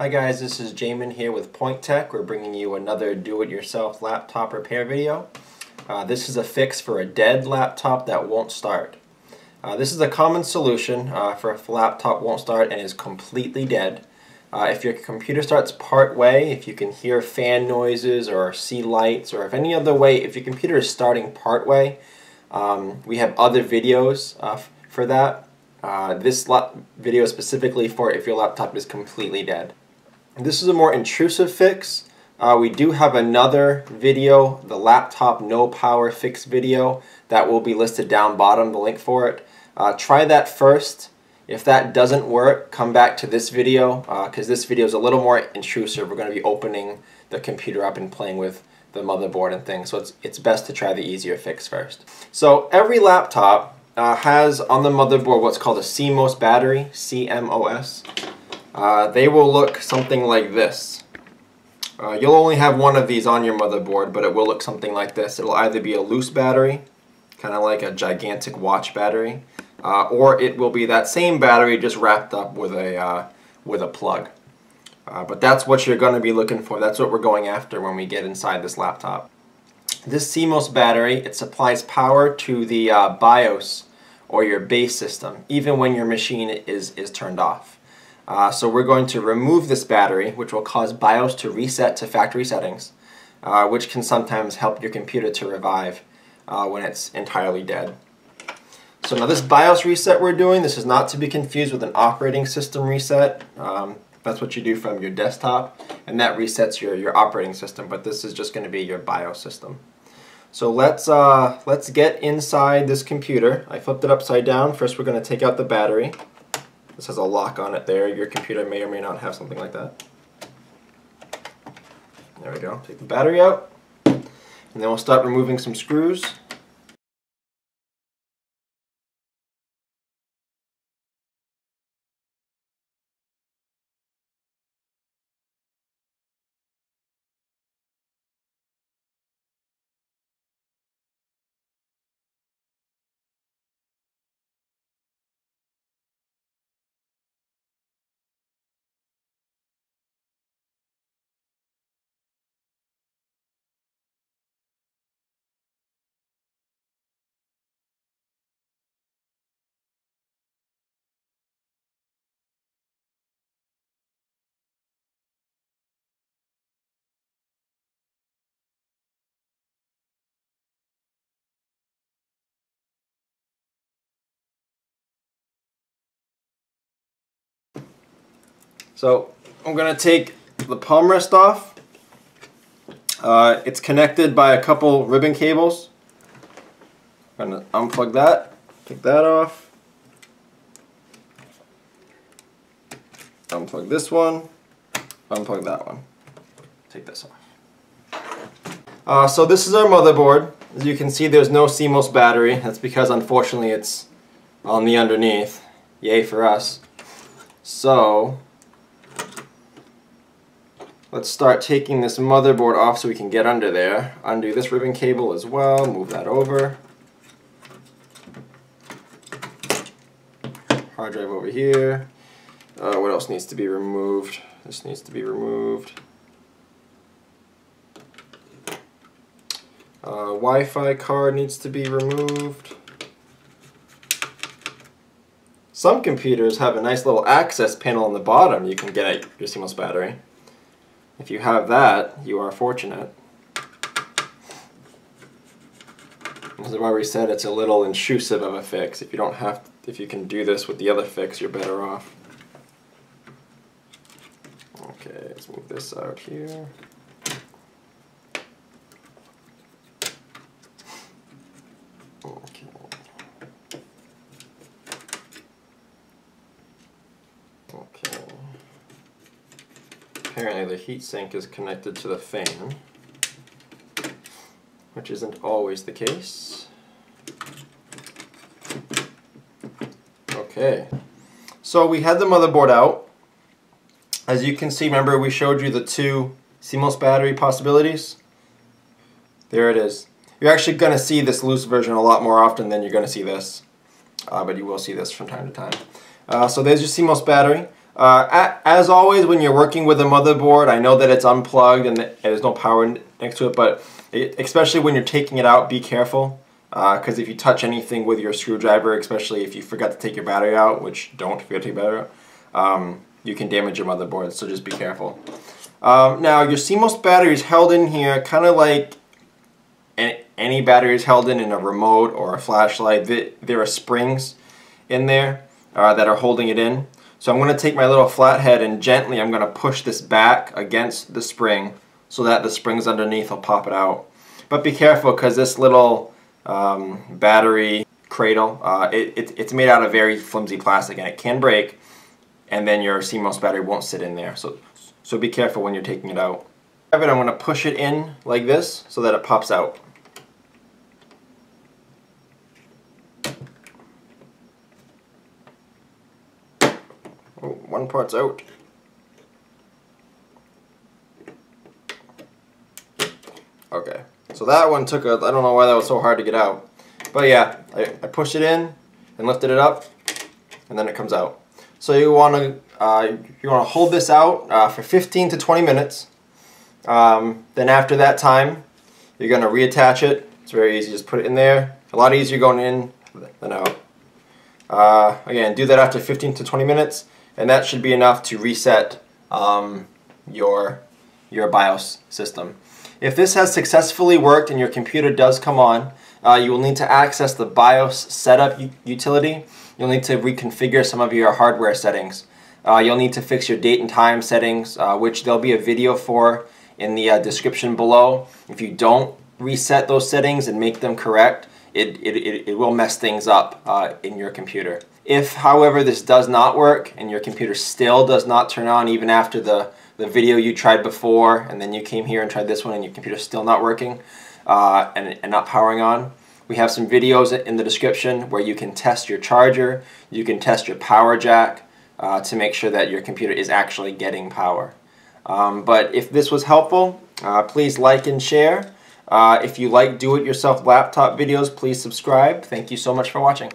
Hi guys, this is Jamin here with Point Tech. We're bringing you another do-it-yourself laptop repair video. This is a fix for a dead laptop that won't start. This is a common solution for if a laptop won't start and is completely dead. If your computer starts part way, if you can hear fan noises or see lights, or if any other way, if your computer is starting part way, we have other videos for that. This video is specifically for if your laptop is completely dead. This is a more intrusive fix. We do have another video, the laptop no power fix video, that will be listed down bottom, the link for it. Try that first. If that doesn't work, come back to this video because this video is a little more intrusive. We're going to be opening the computer up and playing with the motherboard and things, so it's best to try the easier fix first. So every laptop has on the motherboard what's called a CMOS battery, CMOS. They will look something like this. You'll only have one of these on your motherboard, but it will look something like this. It'll either be a loose battery, kind of like a gigantic watch battery, or it will be that same battery just wrapped up with a plug. But that's what you're going to be looking for. That's what we're going after when we get inside this laptop. This CMOS battery, it supplies power to the BIOS or your base system, even when your machine is turned off. So we're going to remove this battery, which will cause BIOS to reset to factory settings, which can sometimes help your computer to revive when it's entirely dead. So now this BIOS reset we're doing, this is not to be confused with an operating system reset. That's what you do from your desktop, and that resets your operating system, but this is just going to be your BIOS system. So let's get inside this computer. I flipped it upside down. First we're going to take out the battery. This has a lock on it there. Your computer may or may not have something like that. There we go. Take the battery out. And then we'll start removing some screws. So I'm going to take the palm rest off. It's connected by a couple ribbon cables. I'm going to unplug that, take that off, unplug this one, unplug that one, take this off. So this is our motherboard. As you can see, there's no CMOS battery. That's because unfortunately it's on the underneath. Yay for us. So let's start taking this motherboard off so we can get under there. Undo this ribbon cable as well, move that over. Hard drive over here. What else needs to be removed? This needs to be removed. Wi-Fi card needs to be removed. Some computers have a nice little access panel on the bottom. You can get your CMOS battery. If you have that, you are fortunate. This is why we said it's a little intrusive of a fix. If you can do this with the other fix, you're better off. Okay, let's move this out here. Okay. Apparently the heatsink is connected to the fan, which isn't always the case. Okay, so we had the motherboard out. As you can see, remember we showed you the two CMOS battery possibilities? There it is. You're actually going to see this loose version a lot more often than you're going to see this, but you will see this from time to time. So there's your CMOS battery. As always, when you're working with a motherboard, I know that it's unplugged and there's no power next to it, but especially when you're taking it out, be careful, because if you touch anything with your screwdriver, especially if you forgot to take your battery out, which don't forget to take your battery out, you can damage your motherboard, so just be careful. Now, your CMOS battery is held in here kind of like any battery is held in a remote or a flashlight. There are springs in there that are holding it in. So I'm going to take my little flathead and gently I'm going to push this back against the spring so that the springs underneath will pop it out. But be careful, because this little battery cradle, it's made out of very flimsy plastic and it can break, and then your CMOS battery won't sit in there. So be careful when you're taking it out. I'm going to push it in like this so that it pops out. One part's out. Okay, so that one took I don't know why that was so hard to get out. But yeah, I pushed it in and lifted it up, and then it comes out. So you wanna hold this out for 15 to 20 minutes. Then after that time, you're gonna reattach it. It's very easy, just put it in there. A lot easier going in than out. Again, do that after 15 to 20 minutes. And that should be enough to reset your BIOS system. If this has successfully worked and your computer does come on, you will need to access the BIOS setup utility. You'll need to reconfigure some of your hardware settings. You'll need to fix your date and time settings, which there'll be a video for in the description below. If you don't reset those settings and make them correct, it will mess things up in your computer. If, however, this does not work and your computer still does not turn on even after the video you tried before, and then you came here and tried this one and your computer's still not working and not powering on, we have some videos in the description where you can test your charger, you can test your power jack to make sure that your computer is actually getting power. But if this was helpful, please like and share. If you like do-it-yourself laptop videos, please subscribe. Thank you so much for watching.